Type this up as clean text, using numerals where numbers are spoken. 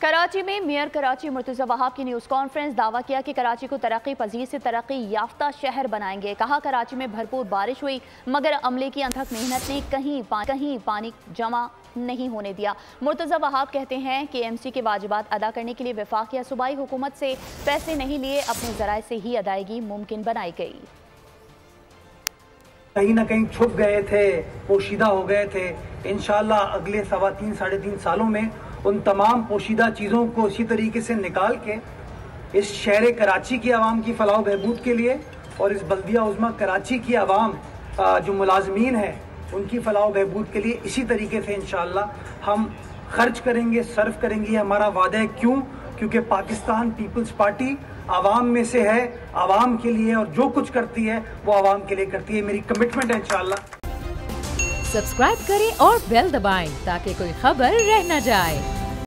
कराची में मेयर कराची मुर्तज़ा वहाब की news conference, दावा किया कि कराची को तरक्की पजीर से तरक्की याफ्ता शहर बनाएंगे। कहा कराची में भरपूर बारिश हुई मगर अमले की अथक मेहनत ने कहीं पानी जमा नहीं होने दिया। मुर्तज़ा वहाब कहते हैं कि एमसी के वाजिबात अदा करने के लिए वफाक या सूबाई हुकूमत से पैसे नहीं लिए, अपने ज़राए से ही अदायगी मुमकिन बनाई गई। कहीं ना कहीं छुप गए थे, पोशीदा हो गए थे। इंशाल्लाह अगले 3.5 साढ़े 3 सालों में उन तमाम पोशीदा चीज़ों को इसी तरीके से निकाल के इस शहर कराची की आवाम की फलाह बहबूद के लिए और इस बल्दिया उज़्मा कराची की आवाम जो मुलाजमीन है उनकी फलाह बहबूद के लिए इसी तरीके से इंशाल्लाह हम खर्च करेंगे, सर्व करेंगे। हमारा वादा है। क्योंकि पाकिस्तान पीपल्स पार्टी आवाम में से है, आवाम के लिए, और जो कुछ करती है वो आवाम के लिए करती है। मेरी कमिटमेंट है इंशाल्लाह। सब्सक्राइब करें और बेल दबाएं ताकि कोई खबर रह न जाए।